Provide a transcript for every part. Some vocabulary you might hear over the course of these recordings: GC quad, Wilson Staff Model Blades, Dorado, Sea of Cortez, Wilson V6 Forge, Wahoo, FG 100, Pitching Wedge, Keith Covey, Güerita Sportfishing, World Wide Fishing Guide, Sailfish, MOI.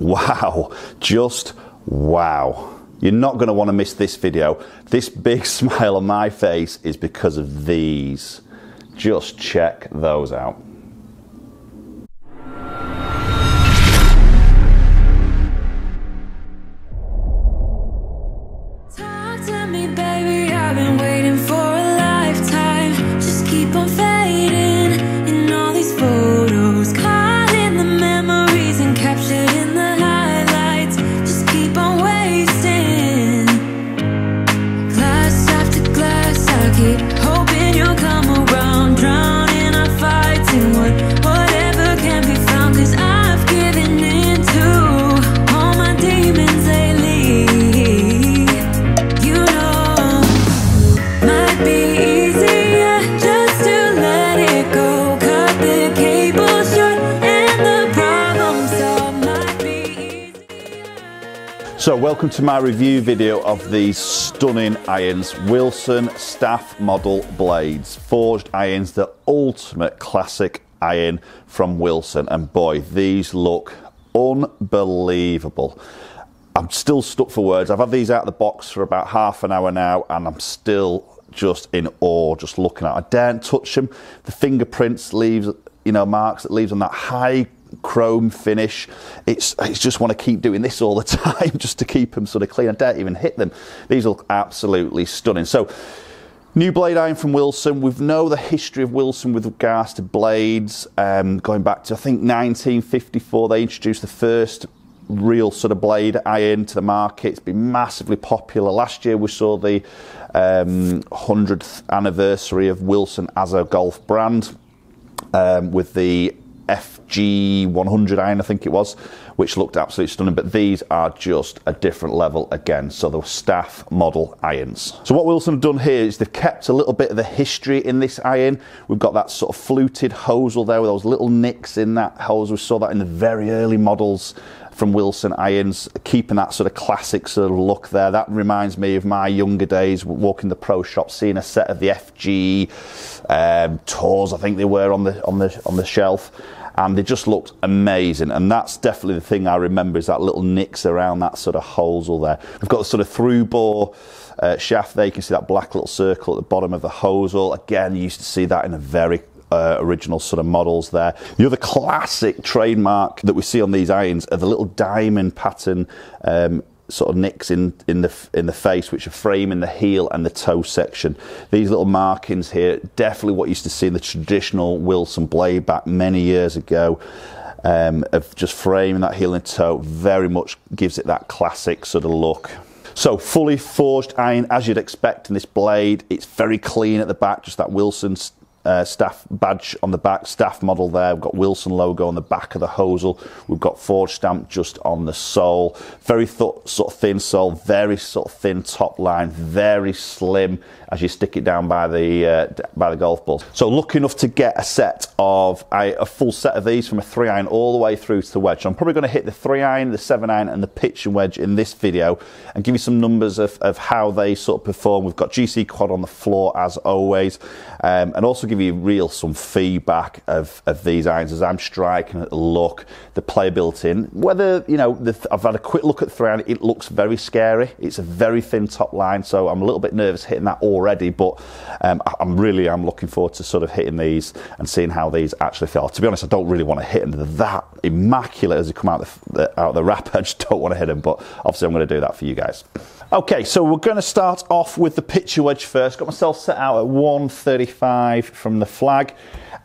Wow, just wow. You're not going to want to miss this video. This big smile on my face is because of these. Just check those out. So welcome to my review video of these stunning irons, Wilson Staff Model Blades, forged irons, the ultimate classic iron from Wilson, and boy, these look unbelievable. I'm still stuck for words. I've had these out of the box for about half an hour now and I'm still just in awe just looking at it. I daren't touch them. The fingerprints leaves, you know, marks that leaves on that high chrome finish. It's just want to keep doing this all the time just to keep them sort of clean. I don't even hit them. These look absolutely stunning. So new blade iron from Wilson. We know the history of Wilson with regards to blades, going back to I think 1954. They introduced the first real sort of blade iron to the market. It's been massively popular. Last year we saw the 100th anniversary of Wilson as a golf brand, with the FG 100 iron, I think it was, which looked absolutely stunning, but these are just a different level again. So the Staff Model irons. So what Wilson have done here is they've kept a little bit of the history in this iron. We've got that sort of fluted hosel there with those little nicks in that hosel. We saw that in the very early models from Wilson irons, keeping that sort of classic sort of look there. That reminds me of my younger days walking the pro shop, seeing a set of the FG Tours, I think they were, on the shelf, and they just looked amazing. And that's definitely the thing I remember, is that little nicks around that sort of hosel there. We've got the sort of through bore shaft there. You can see that black little circle at the bottom of the hosel. Again, you used to see that in a very original sort of models there. The other classic trademark that we see on these irons are the little diamond pattern sort of nicks in the face, which are framing the heel and the toe section. These little markings here, definitely what you used to see in the traditional Wilson blade back many years ago, of just framing that heel and toe, very much gives it that classic sort of look. So fully forged iron, as you'd expect in this blade. It's very clean at the back, just that Wilson's Staff badge on the back, Staff Model there. We've got Wilson logo on the back of the hosel. We've got forge stamp just on the sole. Very sort of thin sole, very sort of thin top line, very slim as you stick it down by the golf ball. So lucky enough to get a set of a full set of these from a 3-iron all the way through to the wedge. So I'm probably going to hit the 3-iron, the 7-iron and the pitch and wedge in this video and give you some numbers of how they sort of perform. We've got GC quad on the floor as always, and also give you some feedback of these irons as I'm striking at the look, the playability, and whether, you know, I've had a quick look at 3-iron. It looks very scary. It's a very thin top line, so I'm a little bit nervous hitting that already, but I'm looking forward to sort of hitting these and seeing how these actually feel. To be honest, I don't really want to hit them. They're that immaculate as they come out of the wrapper. I just don't want to hit them, but obviously I'm going to do that for you guys. Okay, so we're going to start off with the pitcher wedge first. Got myself set out at 135 from the flag,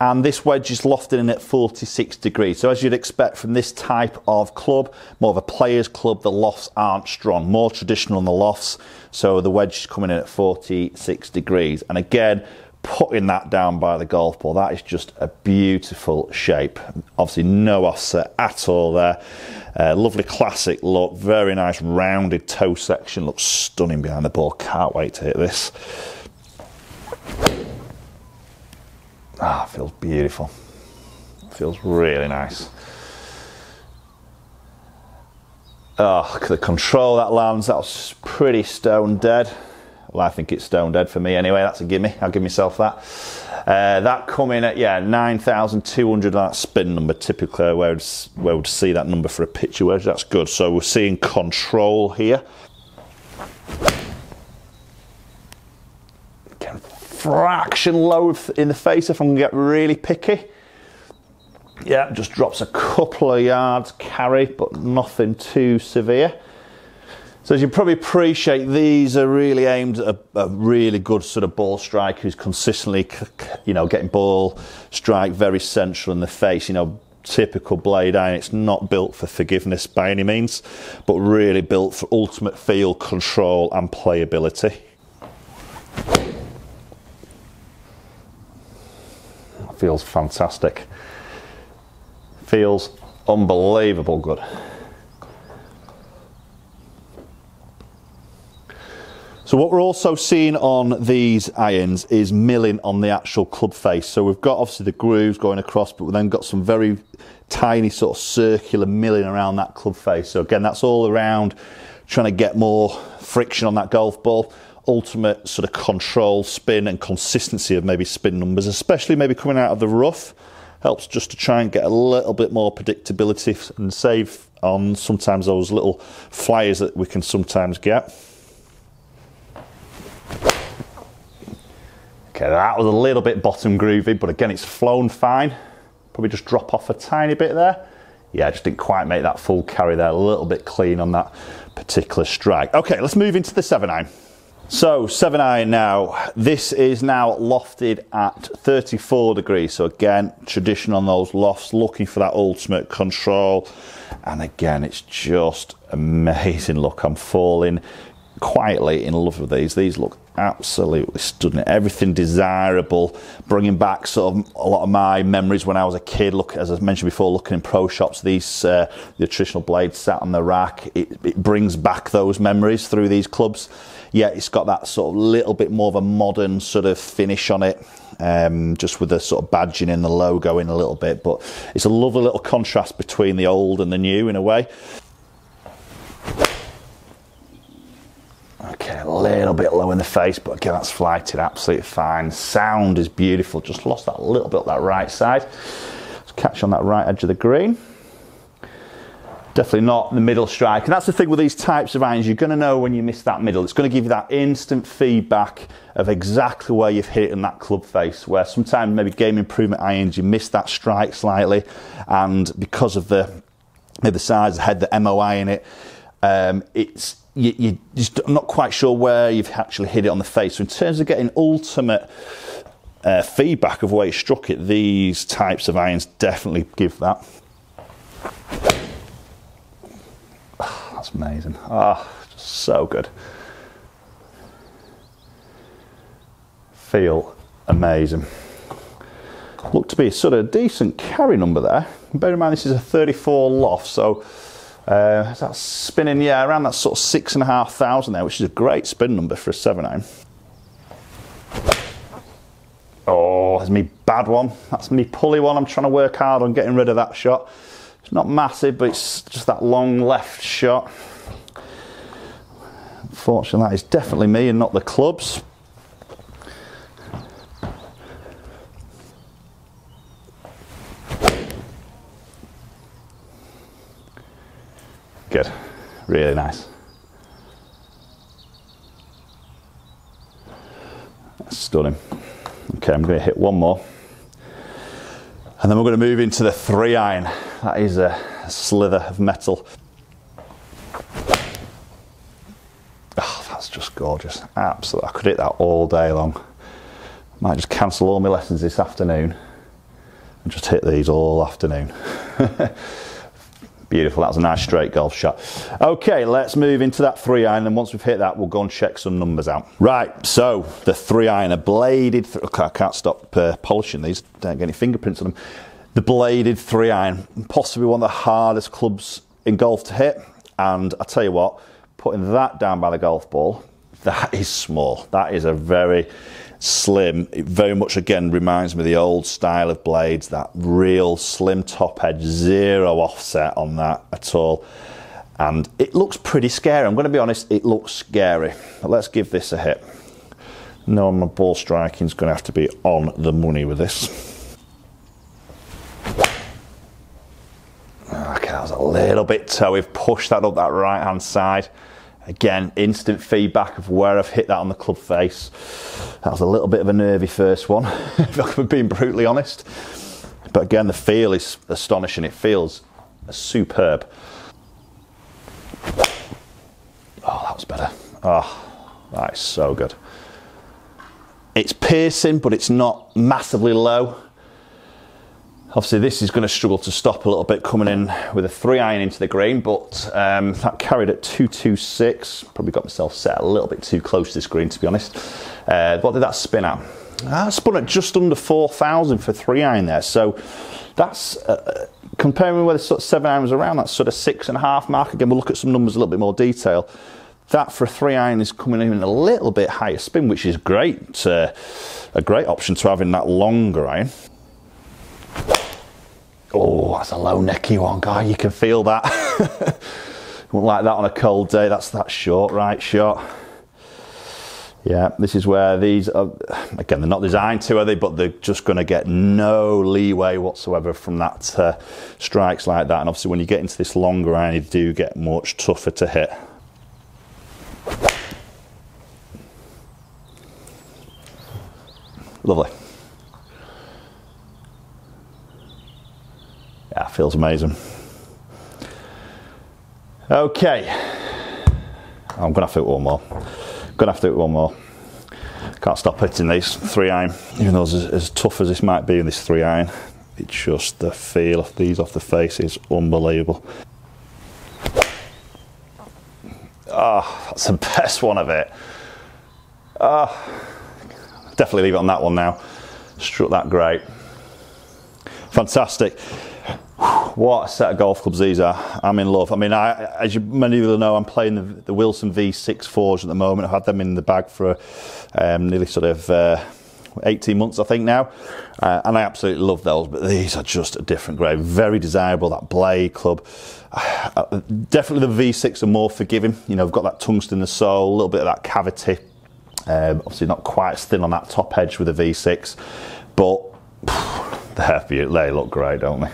and this wedge is lofted in at 46 degrees. So as you'd expect from this type of club, more of a player's club, the lofts aren't strong, more traditional on the lofts. So the wedge is coming in at 46 degrees. And again, putting that down by the golf ball, that is just a beautiful shape. Obviously no offset at all there. Lovely classic look, very nice rounded toe section, looks stunning behind the ball. Can't wait to hit this. Ah, feels beautiful, feels really nice. Oh, the control that lands, that was pretty stone dead. Well, I think it's stone dead for me anyway. That's a gimme. I'll give myself that. That coming at, yeah, 9,200 that spin number, typically where we'd see that number for a picture wedge. That's good. So we're seeing control here. Can fraction load in the face if I can get really picky. Yeah, just drops a couple of yards carry, but nothing too severe. So as you probably appreciate, these are really aimed at a really good sort of ball strike who's consistently, you know, getting ball strike very central in the face. You know, typical blade iron. It's not built for forgiveness by any means, but really built for ultimate feel, control and playability. That feels fantastic. Feels unbelievable good. So what we're also seeing on these irons is milling on the actual club face. So we've got obviously the grooves going across, but we've then got some very tiny sort of circular milling around that club face. So again, that's all around trying to get more friction on that golf ball, ultimate sort of control, spin and consistency of maybe spin numbers, especially maybe coming out of the rough. Helps just to try and get a little bit more predictability and save on sometimes those little flyers that we can sometimes get. Okay, that was a little bit bottom groovy, but again, it's flown fine. Probably just drop off a tiny bit there. Yeah, just didn't quite make that full carry there. A little bit clean on that particular strike. Okay, let's move into the 7-iron. So 7-iron now. This is now lofted at 34 degrees. So again, tradition on those lofts, looking for that ultimate control. And again, it's just amazing. Look, I'm falling quietly in love with these. These look absolutely stunning. Everything desirable, bringing back sort of a lot of my memories when I was a kid. Look, as I mentioned before, looking in pro shops, these the traditional blades sat on the rack. It brings back those memories through these clubs. Yeah, it's got that sort of little bit more of a modern sort of finish on it, just with the sort of badging and the logo in a little bit. But it's a lovely little contrast between the old and the new in a way. Okay, a little bit low in the face, but again, that's flighted absolutely fine. Sound is beautiful. Just lost that little bit on that right side. Let's catch on that right edge of the green. Definitely not the middle strike. And that's the thing with these types of irons. You're going to know when you miss that middle. It's going to give you that instant feedback of exactly where you've hit in that club face, where sometimes maybe game improvement irons, you miss that strike slightly. And because of the size of the head, the MOI in it, it's... You're just not quite sure where you've actually hit it on the face. So in terms of getting ultimate feedback of where you struck it, these types of irons definitely give that. Oh, that's amazing. Ah, oh, just so good. Feel amazing. Looked to be a sort of decent carry number there. Bear in mind this is a 34 loft, so that's spinning, yeah, around that sort of 6,500 there, which is a great spin number for a 7-iron. Oh, that's me bad one. That's me pulley one. I'm trying to work hard on getting rid of that shot. It's not massive, but it's just that long left shot. Unfortunately, that is definitely me and not the clubs. Good, really nice. That's stunning. Okay, I'm going to hit one more, and then we're going to move into the 3-iron. That is a slither of metal. Oh, that's just gorgeous. Absolutely, I could hit that all day long. Might just cancel all my lessons this afternoon and just hit these all afternoon. Beautiful, that was a nice straight golf shot. Okay, let's move into that 3-iron, and once we've hit that, we'll go and check some numbers out. Right, so the 3-iron, a bladed, okay, I can't stop polishing these, don't get any fingerprints on them. The bladed 3-iron, possibly one of the hardest clubs in golf to hit, and I tell you what, putting that down by the golf ball, that is small. That is a very slim, it very much again reminds me of the old style of blades, that real slim top edge, zero offset on that at all. And it looks pretty scary. I'm going to be honest, it looks scary. But let's give this a hit. knowing my ball striking is going to have to be on the money with this. Okay, that was a little bit toe. We've pushed that up that right hand side. Again, instant feedback of where I've hit that on the club face. That was a little bit of a nervy first one, if I'm being brutally honest. But again, the feel is astonishing. It feels superb. Oh, that was better. Oh, that is so good. It's piercing, but it's not massively low. Obviously, this is going to struggle to stop a little bit coming in with a 3-iron into the green, but that carried at 226. Probably got myself set a little bit too close to this green, to be honest. What did that spin at? That spun at just under 4,000 for 3-iron there. So that's, comparing with the sort of 7-iron was around, that's sort of 6.5 mark. Again, we'll look at some numbers in a little bit more detail. That for a 3-iron is coming in a little bit higher spin, which is great. It's a great option to have in that longer iron. Oh, that's a low necky one, guy. You can feel that. Wouldn't like that on a cold day. That's that short right shot. Yeah, this is where these are, again, they're not designed to, are they? But they're just going to get no leeway whatsoever from that strikes like that. And obviously when you get into this longer iron, you do get much tougher to hit. Lovely. Yeah, feels amazing. Okay, I'm gonna have to do one more. Gonna have to do one more. Can't stop hitting these 3-iron, even though it's as tough as this might be in this 3-iron. It's just the feel of these off the face is unbelievable. Oh, that's the best one of it. Oh. Definitely leave it on that one now. Struck that great. Fantastic. What a set of golf clubs these are. I'm in love. I mean, as many of you know, I'm playing the Wilson V6 Forge at the moment. I've had them in the bag for nearly sort of 18 months, I think now. And I absolutely love those, but these are just a different grade. Very desirable, that blade club. Definitely the V6 are more forgiving. You know, I've got that tungsten in the sole, a little bit of that cavity. Obviously not quite as thin on that top edge with a V6, but phew, they look great, don't they?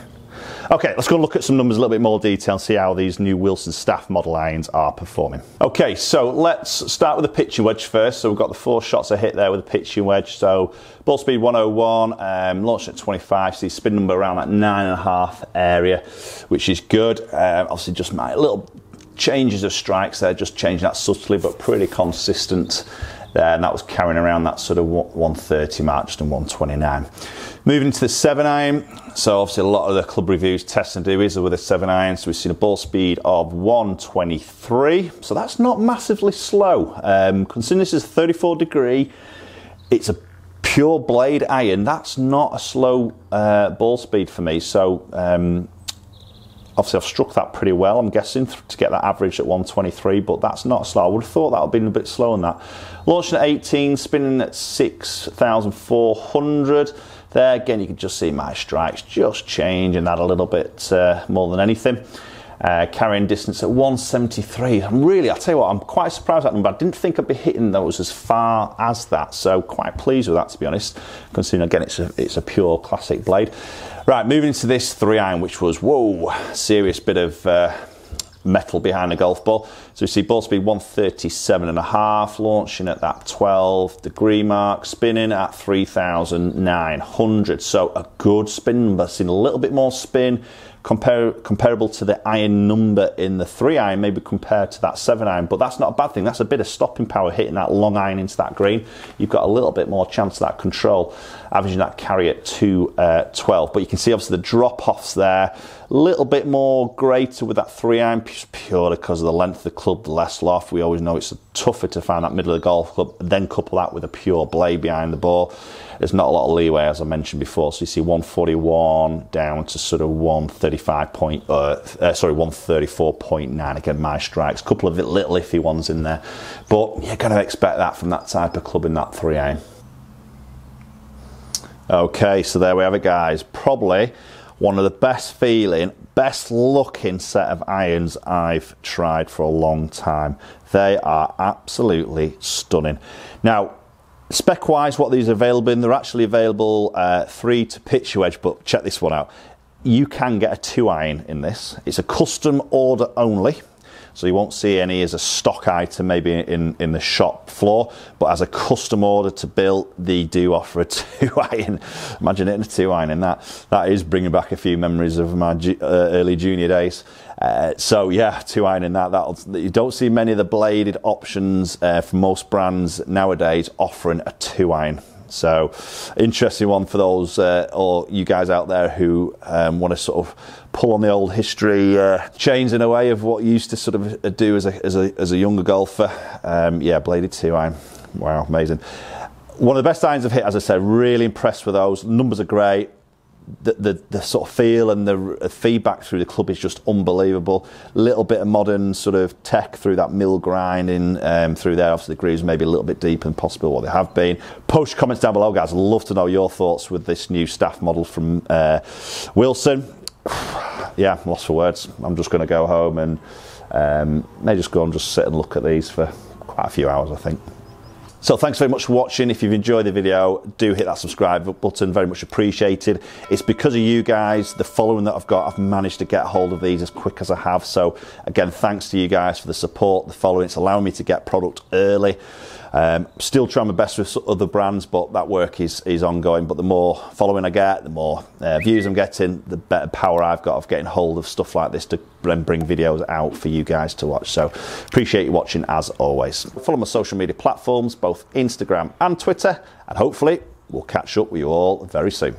Okay, let's go look at some numbers in a little bit more detail and see how these new Wilson Staff Model irons are performing. Okay, so let's start with the pitching wedge first. So we've got the 4 shots I hit there with the pitching wedge. So ball speed 101, launched at 25, so the spin number around that 9.5 area, which is good. Obviously just my little changes of strikes there, just changing that subtly, but pretty consistent. There, and that was carrying around that sort of 130 mark, just in 129. Moving to the 7-iron, so obviously a lot of the club reviews, tests and do is with a 7-iron, so we've seen a ball speed of 123, so that's not massively slow. Considering this is 34 degree, it's a pure blade iron, that's not a slow ball speed for me, so obviously I've struck that pretty well, I'm guessing, to get that average at 123, but that's not slow. I would have thought that would have been a bit slow on that. Launching at 18, spinning at 6,400. There, again, you can just see my strikes just changing that a little bit more than anything. Carrying distance at 173. I'm really, I'll tell you what, I'm quite surprised at that number. I didn't think I'd be hitting those as far as that, so quite pleased with that, to be honest, considering, again, it's a pure classic blade. Right, moving into this 3-iron, which was, whoa, serious bit of metal behind the golf ball. So you see ball speed 137.5, launching at that 12 degree mark, spinning at 3,900. So a good spin number, seen a little bit more spin, comparable to the iron number in the 3-iron, maybe compared to that 7-iron, but that's not a bad thing. That's a bit of stopping power hitting that long iron into that green. You've got a little bit more chance of that control, averaging that carry at 212. But you can see obviously the drop-offs there, a little bit more greater with that 3-iron, purely because of the length of the club, the less loft. We always know it's tougher to find that middle of the golf club, then couple that with a pure blade behind the ball. There's not a lot of leeway, as I mentioned before. So you see 141 down to sort of 134.9. Again, my strikes, a couple of little iffy ones in there, but you're going to expect that from that type of club in that 3-iron. Okay, so there we have it, guys. Probably one of the best feeling, best looking set of irons I've tried for a long time. They are absolutely stunning. Now, Spec-wise, what these are available in, they're actually available 3 to pitch wedge, but check this one out. You can get a 2-iron in this. It's a custom order only, so you won't see any as a stock item maybe in the shop floor, but as a custom order to build, they do offer a 2-iron. Imagine it in a 2-iron, and that is bringing back a few memories of my early junior days. So yeah, 2-iron in that. You don't see many of the bladed options for most brands nowadays offering a 2-iron. So interesting one for those or you guys out there who want to sort of pull on the old history chains in a way of what you used to sort of do as a younger golfer. Yeah, bladed 2-iron. Wow, amazing. One of the best irons I've hit, as I said, really impressed with those. Numbers are great. The sort of feel and the feedback through the club is just unbelievable. Little bit of modern sort of tech through that mill grinding through there. Obviously the grooves maybe a little bit deeper than possible what they have been. Post your comments down below, guys. I'd love to know your thoughts with this new staff model from Wilson. Yeah, I'm lost for words. I'm just going to go home and maybe just go and just sit and look at these for quite a few hours, I think. So thanks very much for watching. If you've enjoyed the video, do hit that subscribe button, very much appreciated. It's because of you guys, the following that I've got, I've managed to get hold of these as quick as I have. So again, thanks to you guys for the support, the following. It's allowing me to get product early. Still trying my best with other brands, but that work is ongoing. But the more following I get, the more views I'm getting, the better power I've got of getting hold of stuff like this to then bring videos out for you guys to watch. So appreciate you watching as always. Follow my social media platforms, both Instagram and Twitter, and hopefully we'll catch up with you all very soon.